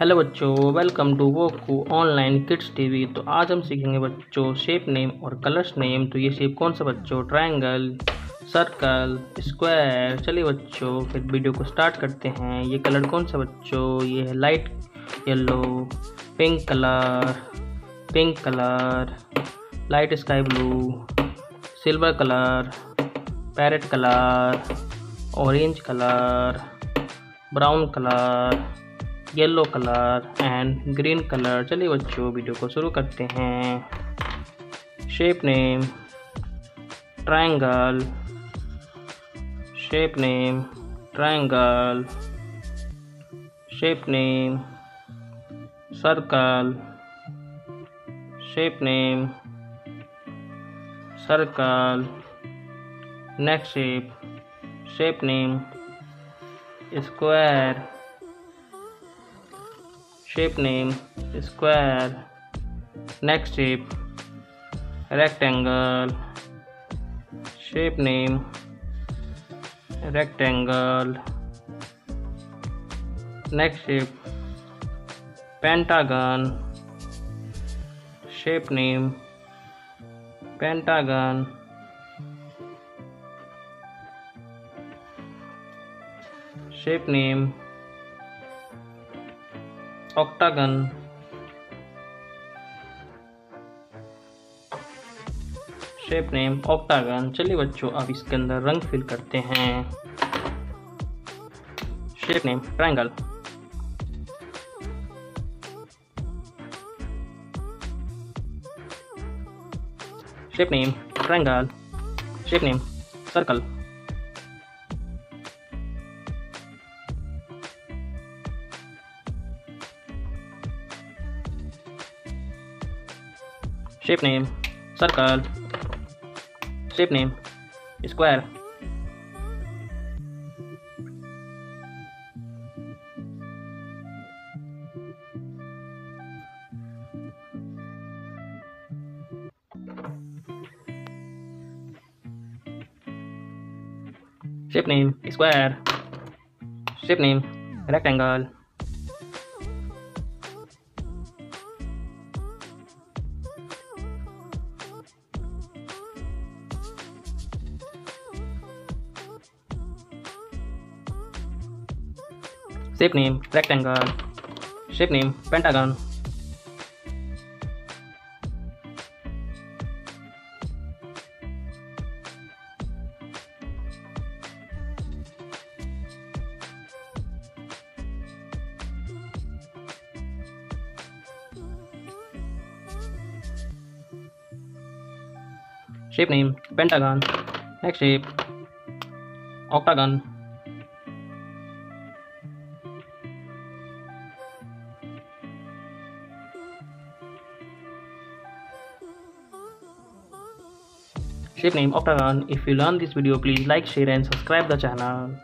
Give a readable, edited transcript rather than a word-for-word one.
Hello बच्चों, welcome to वोकू online kids TV. तो आज हम सीखेंगे बच्चों शेप नेम और कलर्स नेम। तो ये शेप कौन सा बच्चों? Triangle, circle, square. चलिए बच्चों फिर वीडियो को स्टार्ट करते हैं। ये कलर कौन सा बच्चों? ये है light yellow, pink colour, light sky blue, silver colour, parrot colour, orange colour, brown colour, yellow colour and green colour. चलिए बच्चों वीडियो को शुरू करते हैं। Shape name triangle, shape name triangle, shape name circle, shape name circle. Next shape, shape name square, shape name square. Next shape rectangle, shape name rectangle. Next shape pentagon, shape name pentagon. Shape name octagon, shape name octagon. चलिए बच्चों अब इसके अंदर रंग fill करते हैं। Shape name triangle, shape name triangle, shape name circle, shape name circle, shape name square, shape name square, shape name rectangle, shape name rectangle, shape name pentagon, shape name pentagon. Next shape octagon, shape name octagon. If you learn this video, please like, share and subscribe the channel.